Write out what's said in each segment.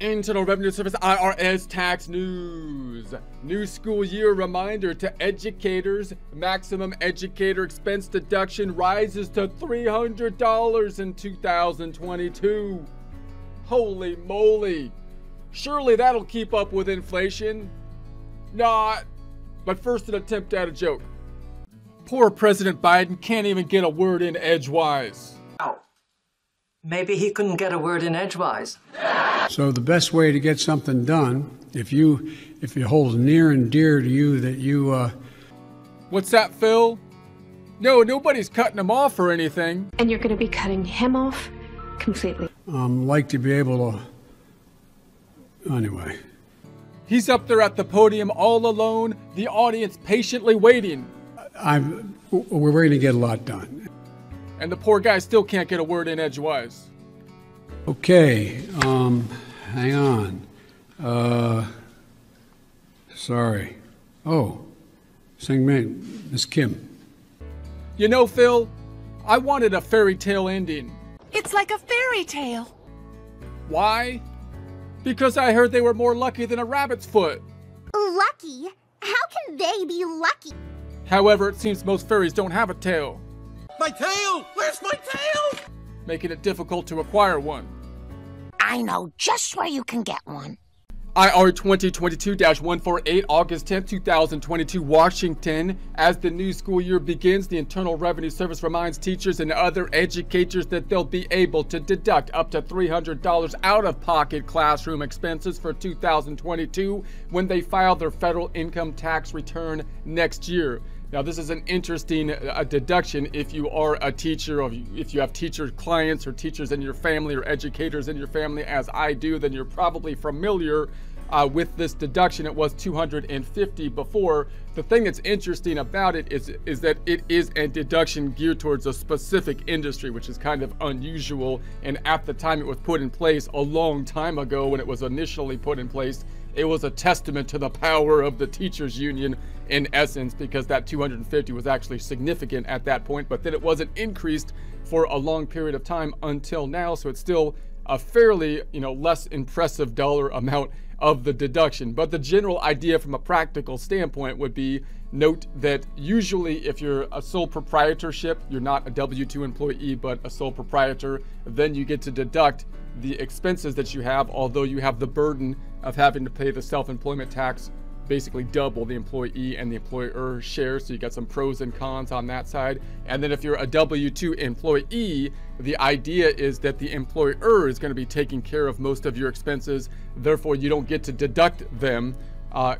Internal Revenue Service IRS tax news. New school year reminder to educators. Maximum educator expense deduction rises to $300 in 2022. Holy moly. Surely that'll keep up with inflation. Not. But first, an attempt at a joke. Poor President Biden can't even get a word in edgewise. Oh. Maybe he couldn't get a word in edgewise. So the best way to get something done, if it holds near and dear to you, that you, What's that, Phil? No, nobody's cutting him off or anything. And you're going to be cutting him off completely. Like to be able to... Anyway. He's up there at the podium all alone, the audience patiently waiting. We're going to get a lot done. And the poor guy still can't get a word in edgewise. Okay, hang on. Sorry. Oh, Miss Kim. You know, Phil, I wanted a fairy tale ending. It's like a fairy tale. Why? Because I heard they were more lucky than a rabbit's foot. Lucky? How can they be lucky? However, it seems most fairies don't have a tail. My tail! Where's my tail? Making it difficult to acquire one. I know just where you can get one. IR 2022-148, August 10th, 2022, Washington. As the new school year begins, the Internal Revenue Service reminds teachers and other educators that they'll be able to deduct up to $300 out-of-pocket classroom expenses for 2022 when they file their federal income tax return next year. Now, this is an interesting deduction if you are a teacher, or if you have teacher clients or teachers in your family or educators in your family, as I do, then you're probably familiar with this deduction. It was $250 before. The thing that's interesting about it is that it is a deduction geared towards a specific industry, which is kind of unusual. And at the time it was put in place a long time ago, when it was initially put in place, it was a testament to the power of the teachers union, in essence, because that $250 was actually significant at that point, but then it wasn't increased for a long period of time until now. So it's still a fairly, less impressive dollar amount of the deduction. But the general idea from a practical standpoint would be, note that usually if you're a sole proprietorship, you're not a W-2 employee, but a sole proprietor, then you get to deduct the expenses that you have, although you have the burden of having to pay the self-employment tax, basically double the employee and the employer share. So you got some pros and cons on that side. And then if you're a W-2 employee, the idea is that the employer is going to be taking care of most of your expenses. Therefore, you don't get to deduct them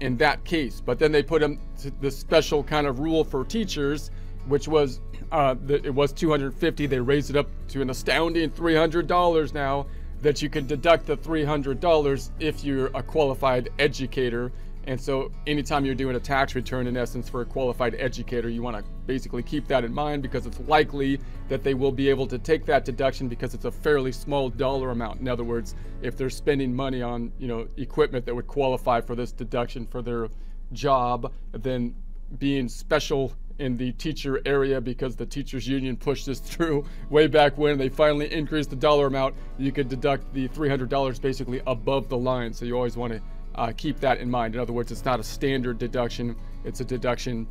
in that case. But then they put in this special kind of rule for teachers, which was it was $250. They raised it up to an astounding $300 now, that you can deduct the $300 if you're a qualified educator. And so anytime you're doing a tax return, in essence, for a qualified educator, you want to basically keep that in mind, because it's likely that they will be able to take that deduction because it's a fairly small dollar amount. In other words, if they're spending money on, equipment that would qualify for this deduction for their job, then being special in the teacher area, because the teachers union pushed this through way back when they finally increased the dollar amount, you could deduct the $300 basically above the line. So you always want to keep that in mind. In other words, it's not a standard deduction. It's a deduction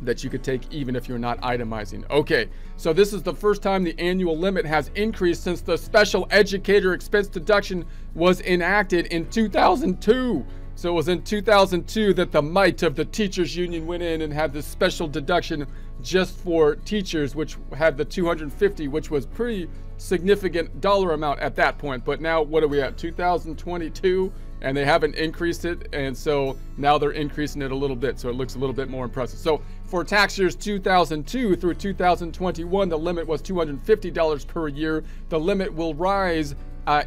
that you could take even if you're not itemizing. Okay, so this is the first time the annual limit has increased since the special educator expense deduction was enacted in 2002. So it was in 2002 that the might of the teachers union went in and had this special deduction just for teachers, which had the $250, which was pretty significant dollar amount at that point. But now what are we at, 2022? And they haven't increased it, and so now they're increasing it a little bit, so it looks a little bit more impressive. So for tax years 2002 through 2021, the limit was $250 per year. The limit will rise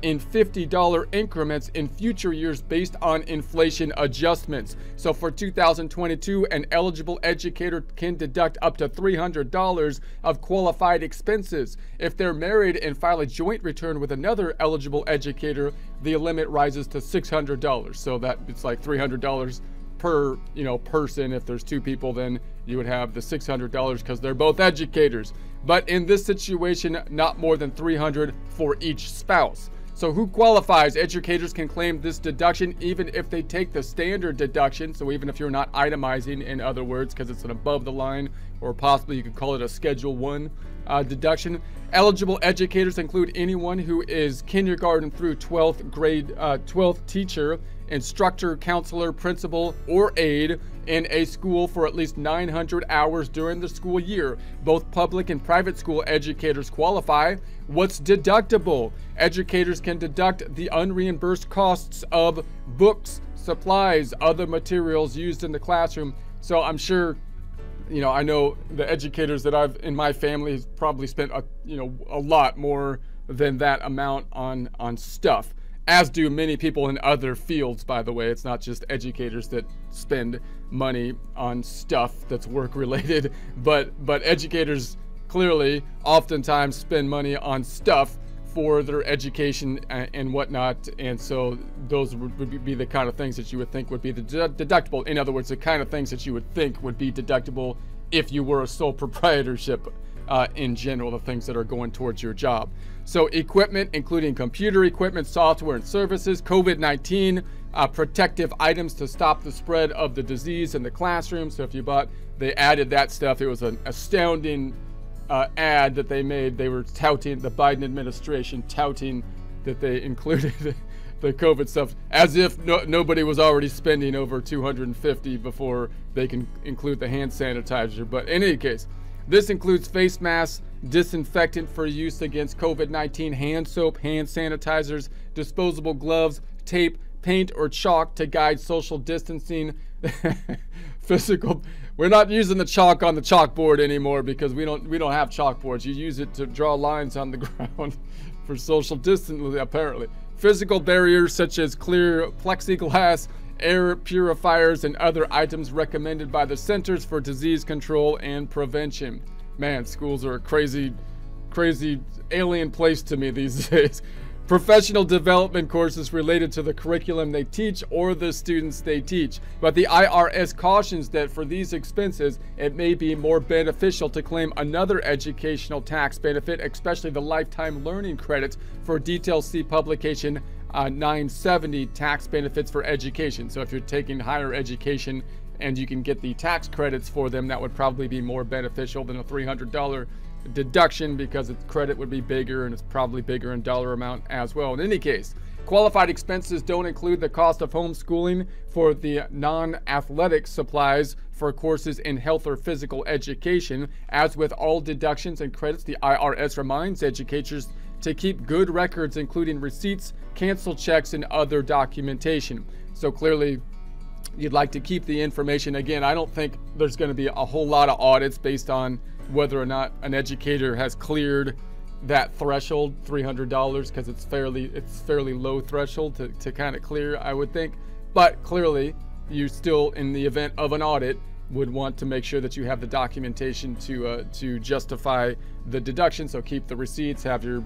in $50 increments in future years based on inflation adjustments. So for 2022, an eligible educator can deduct up to $300 of qualified expenses. If they're married and file a joint return with another eligible educator, the limit rises to $600. So that it's like $300 per person. If there's two people, then you would have the $600 because they're both educators. But in this situation, not more than $300 for each spouse. So who qualifies? Educators can claim this deduction even if they take the standard deduction. So even if you're not itemizing, in other words, because it's an above the line, or possibly you could call it a Schedule 1 deduction. Eligible educators include anyone who is kindergarten through 12th grade, 12th teacher, instructor, counselor, principal, or aide in a school for at least 900 hours during the school year. Both public and private school educators qualify. What's deductible? Educators can deduct the unreimbursed costs of books, supplies, other materials used in the classroom. So I'm sure, you know, I know the educators that I've in my family has probably spent a lot more than that amount on stuff. As do many people in other fields, by the way. It's not just educators that spend money on stuff that's work-related, but educators clearly oftentimes spend money on stuff for their education and whatnot, and so those would be the kind of things that you would think would be the deductible. In other words, the kind of things that you would think would be deductible if you were a sole proprietorship. In general, the things that are going towards your job. So equipment, including computer equipment, software and services, COVID-19, protective items to stop the spread of the disease in the classroom. So if you bought, they added that stuff. It was an astounding ad that they made. They were touting, the Biden administration touting that they included the COVID stuff, as if nobody was already spending over $250 before they can include the hand sanitizer. But in any case, this includes face masks, disinfectant for use against COVID-19, hand soap, hand sanitizers, disposable gloves, tape, paint, or chalk to guide social distancing. Physical, we're not using the chalk on the chalkboard anymore because we don't have chalkboards. You use it to draw lines on the ground for social distancing, apparently. Physical barriers such as clear plexiglass, air purifiers, and other items recommended by the Centers for Disease Control and Prevention. Man, schools are a crazy, crazy alien place to me these days. Professional development courses related to the curriculum they teach or the students they teach. But the IRS cautions that for these expenses, it may be more beneficial to claim another educational tax benefit, especially the lifetime learning credits for DTLC publication 970 tax benefits for education. So if you're taking higher education and you can get the tax credits for them, that would probably be more beneficial than a $300 deduction because its credit would be bigger, and it's probably bigger in dollar amount as well. In any case, qualified expenses don't include the cost of homeschooling for the non-athletic supplies for courses in health or physical education. As with all deductions and credits, the IRS reminds educators to keep good records, including receipts, cancel checks, and other documentation. So clearly, you'd like to keep the information. Again, I don't think there's going to be a whole lot of audits based on whether or not an educator has cleared that threshold, $300, because it's fairly low threshold to kind of clear, I would think. But clearly, you still, in the event of an audit, would want to make sure that you have the documentation to justify the deduction. So keep the receipts, have your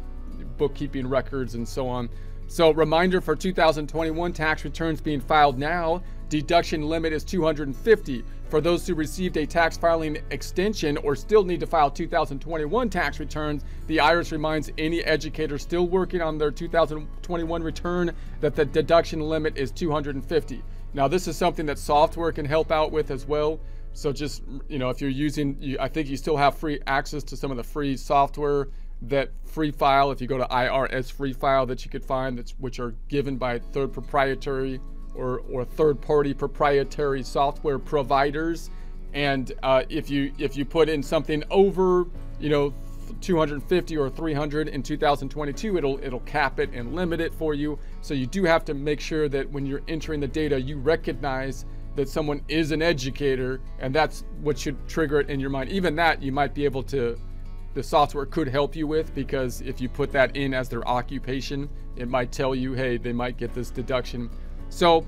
bookkeeping records, and so on. So reminder for 2021 tax returns being filed now, deduction limit is $250. For those who received a tax filing extension or still need to file 2021 tax returns, the IRS reminds any educator still working on their 2021 return that the deduction limit is $250. Now this is something that software can help out with as well. So just, you know, if you're using, I think you still have free access to some of the free software, that free file, if you go to IRS Free File, that you could find, which are given by third proprietary or third-party proprietary software providers. And if you put in something over, you know, 250 or 300 in 2022, it'll cap it and limit it for you. So you do have to make sure that when you're entering the data, you recognize that someone is an educator, and that's what should trigger it in your mind. Even that you might be able to, the software could help you with, because if you put that in as their occupation, it might tell you, hey, they might get this deduction. So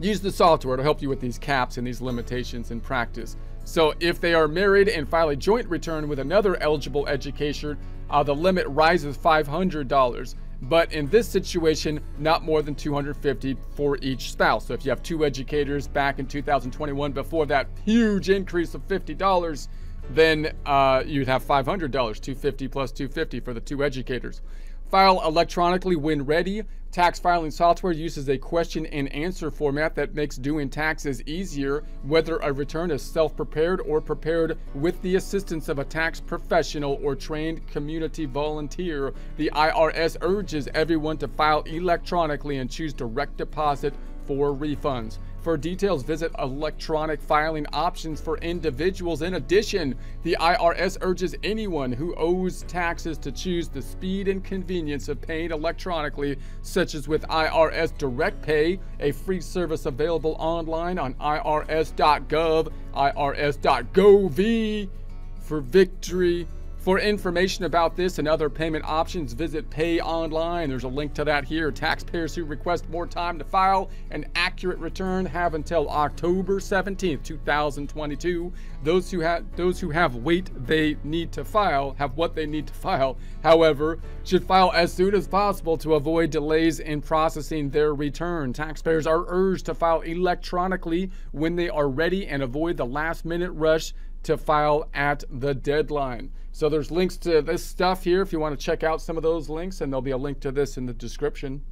use the software to help you with these caps and these limitations in practice. So if they are married and file a joint return with another eligible educator, the limit rises $500. But in this situation, not more than $250 for each spouse. So if you have two educators back in 2021 before that huge increase of $50, then you'd have $500, $250 plus $250 for the two educators. File electronically when ready. Tax filing software uses a question and answer format that makes doing taxes easier, whether a return is self-prepared or prepared with the assistance of a tax professional or trained community volunteer. The IRS urges everyone to file electronically and choose direct deposit for refunds. For details, visit electronic filing options for individuals. In addition, the IRS urges anyone who owes taxes to choose the speed and convenience of paying electronically, such as with IRS Direct Pay, a free service available online on irs.gov, irs.gov for victory. For information about this and other payment options, visit Pay Online. There's a link to that here. Taxpayers who request more time to file an accurate return have until October 17th, 2022. Those who have weight they need to file, have what they need to file, however, should file as soon as possible to avoid delays in processing their return. Taxpayers are urged to file electronically when they are ready and avoid the last-minute rush to file at the deadline. So there's links to this stuff here if you want to check out some of those links, and there'll be a link to this in the description.